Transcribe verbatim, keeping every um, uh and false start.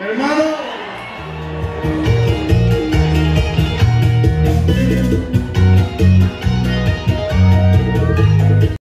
¡Hermano!